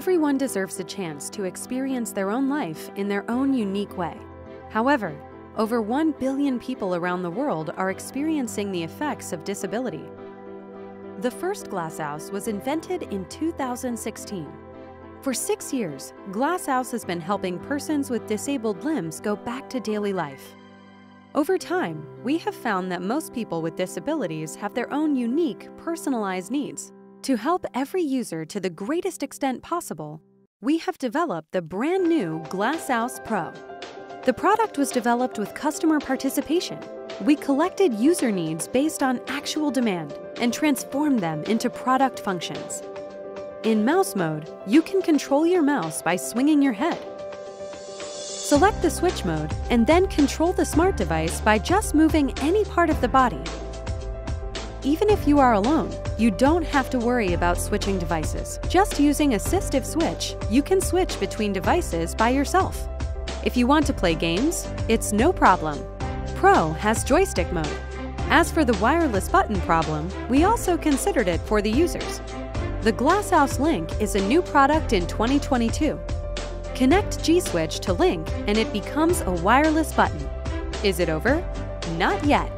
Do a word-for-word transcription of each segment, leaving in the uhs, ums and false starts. Everyone deserves a chance to experience their own life in their own unique way. However, over one billion people around the world are experiencing the effects of disability. The first GlassOuse was invented in two thousand sixteen. For six years, GlassOuse has been helping persons with disabled limbs go back to daily life. Over time, we have found that most people with disabilities have their own unique, personalized needs. To help every user to the greatest extent possible, we have developed the brand new GlassOuse Pro. The product was developed with customer participation. We collected user needs based on actual demand and transformed them into product functions. In mouse mode, you can control your mouse by swinging your head. Select the switch mode and then control the smart device by just moving any part of the body. Even if you are alone, you don't have to worry about switching devices. Just using Assistive Switch, you can switch between devices by yourself. If you want to play games, it's no problem. Pro has joystick mode. As for the wireless button problem, we also considered it for the users. The GlassOuse Link is a new product in twenty twenty-two. Connect G-Switch to Link and it becomes a wireless button. Is it over? Not yet.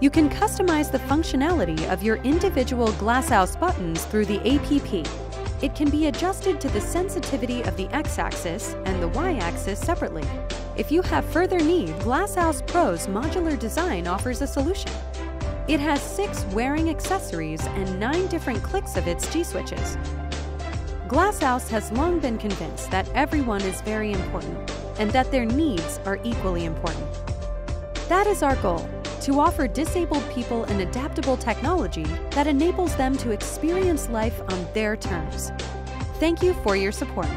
You can customize the functionality of your individual GlassOuse buttons through the app. It can be adjusted to the sensitivity of the x-axis and the y-axis separately. If you have further need, GlassOuse Pro's modular design offers a solution. It has six wearing accessories and nine different clicks of its G-switches. GlassOuse has long been convinced that everyone is very important and that their needs are equally important. That is our goal, to offer disabled people an adaptable technology that enables them to experience life on their terms. Thank you for your support.